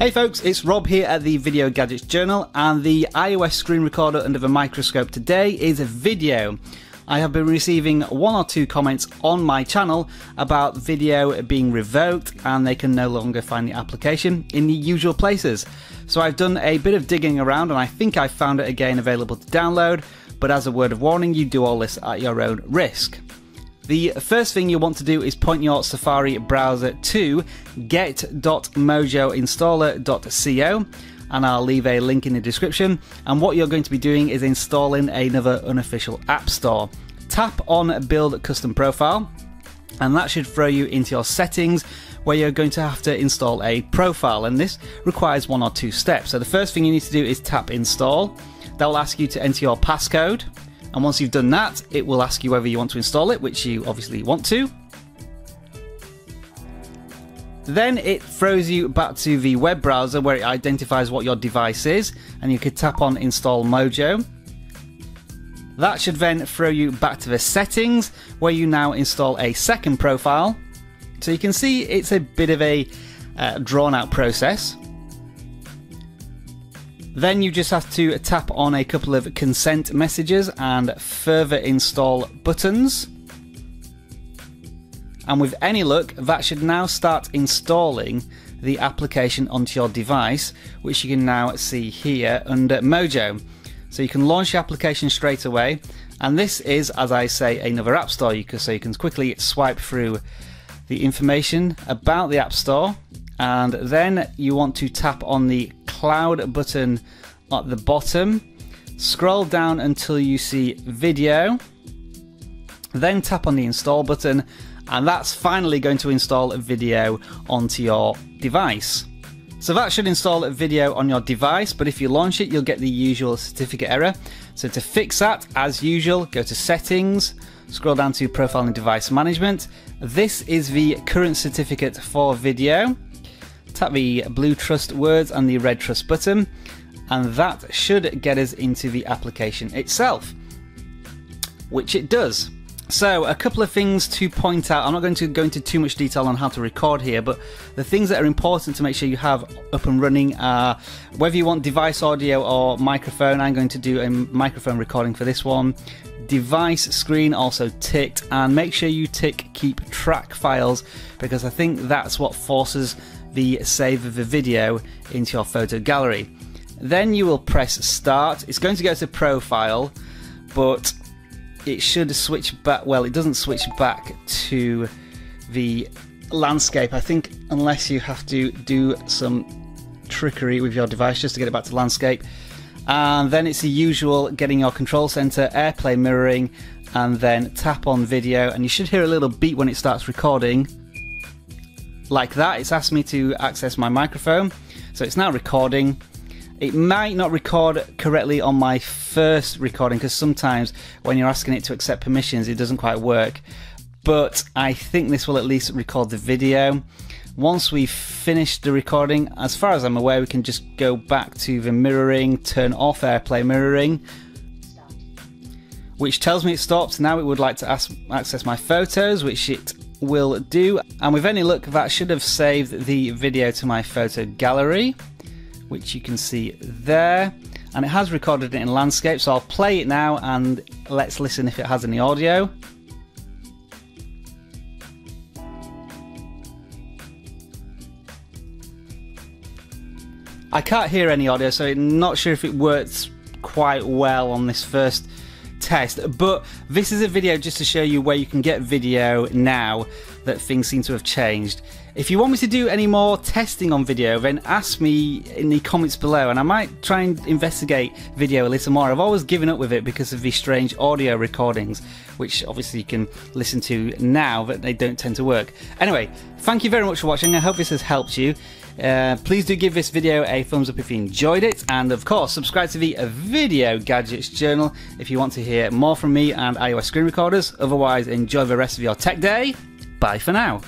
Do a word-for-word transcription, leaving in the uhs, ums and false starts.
Hey folks, it's Rob here at the Video Gadgets Journal, and the iOS screen recorder under the microscope today is a video. I have been receiving one or two comments on my channel about video being revoked and they can no longer find the application in the usual places. So I've done a bit of digging around and I think I've found it again available to download, but as a word of warning, you do all this at your own risk. The first thing you want to do is point your Safari browser to get dot mojo installer dot co, and I'll leave a link in the description. And what you're going to be doing is installing another unofficial app store. Tap on Build Custom Profile, and that should throw you into your settings where you're going to have to install a profile, and this requires one or two steps. So the first thing you need to do is tap Install. That will ask you to enter your passcode. And once you've done that, it will ask you whether you want to install it, which you obviously want to. Then it throws you back to the web browser where it identifies what your device is, and you could tap on Install Mojo. That should then throw you back to the settings where you now install a second profile. So you can see it's a bit of a uh, drawn out process. Then you just have to tap on a couple of consent messages and further install buttons. And with any luck, that should now start installing the application onto your device, which you can now see here under Mojo. So you can launch your application straight away. And this is, as I say, another app store. You can, so you can quickly swipe through the information about the app store. And then you want to tap on the cloud button at the bottom, scroll down until you see video, then tap on the install button, and that's finally going to install video onto your device. So that should install video on your device, but if you launch it, you'll get the usual certificate error. So to fix that, as usual, go to settings, scroll down to profile and device management. This is the current certificate for video. Tap the blue trust words and the red trust button, and that should get us into the application itself, which it does. So a couple of things to point out. I'm not going to go into too much detail on how to record here, but the things that are important to make sure you have up and running are whether you want device audio or microphone. I'm going to do a microphone recording for this one. Device screen also ticked, and make sure you tick keep track files, because I think that's what forces the save of the video into your photo gallery. Then you will press start. It's going to go to profile, but it should switch back. Well, it doesn't switch back to the landscape, I think, unless you have to do some trickery with your device just to get it back to landscape. And then it's the usual getting your control center, AirPlay mirroring, and then tap on video, and you should hear a little beep when it starts recording. Like that, it's asked me to access my microphone, so it's now recording. It might not record correctly on my first recording, because sometimes when you're asking it to accept permissions, it doesn't quite work, but I think this will at least record the video. Once we've finished the recording, as far as I'm aware, we can just go back to the mirroring, turn off AirPlay mirroring, which tells me it stopped. Now it would like to ask, access my photos, which it will do, and with any luck, that should have saved the video to my photo gallery, which you can see there, and it has recorded it in landscape. So I'll play it now and let's listen if it has any audio. I can't hear any audio, so I'm not sure if it works quite well on this first test, but this is a video just to show you where you can get video now that things seem to have changed. If you want me to do any more testing on video, then ask me in the comments below, and I might try and investigate video a little more. I've always given up with it because of the strange audio recordings, which obviously you can listen to now, but they don't tend to work. Anyway, thank you very much for watching. I hope this has helped you. Uh, please do give this video a thumbs up if you enjoyed it, and of course subscribe to the Video Gadgets Journal if you want to hear more from me and iOS screen recorders. Otherwise, enjoy the rest of your tech day. Bye for now.